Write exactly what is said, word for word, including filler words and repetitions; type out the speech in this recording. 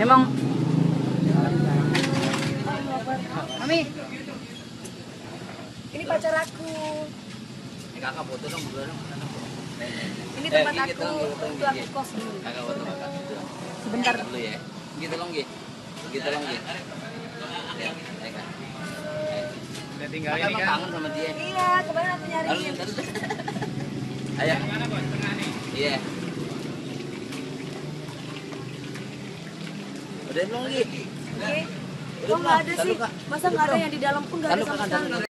Memang Mami, ini pacar aku. Ini kakak foto dong, berdua dong. Ini tempat eh, aku, untuk aku kos dulu. Kakak foto kakak. Sebentar dulu ya. Gitu dong, Gi. Gitu dong, Gi. Ya, ya kan. Udah tinggalin ini kan. Kangen sama dia. Iya, kemarin aku nyariin. Ayo. Mana, Bos? Tengah nih. Iya. Udah belum, Gi? Oke. Kok nggak ada sih? Masa nggak ada yang di dalam pun nggak ada sama sekali.